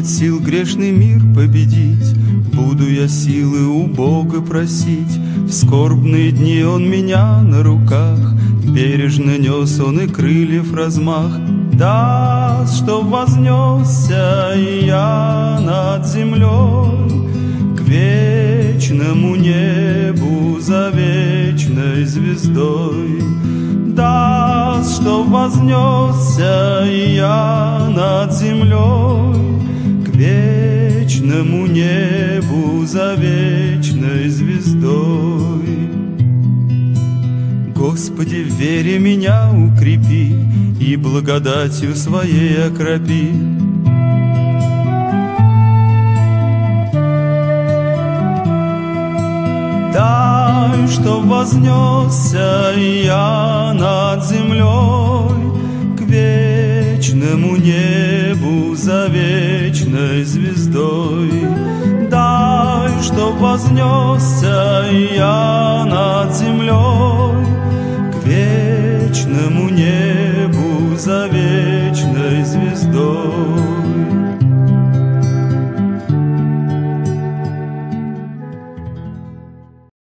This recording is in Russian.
нет сил грешный мир победить, буду я силы у Бога просить. В скорбные дни он меня на руках бережно нес, он и крыльев размах. Да, чтоб вознесся я над землей к вечному небу за вечной звездой. Да, чтоб вознесся я над землей к вечному небу за вечной звездой. Господи, в вере меня укрепи и благодатью своей окропи. Дай, чтоб вознесся я над землей к вечному небу за вечной звездой. Дай, чтоб вознесся я над землей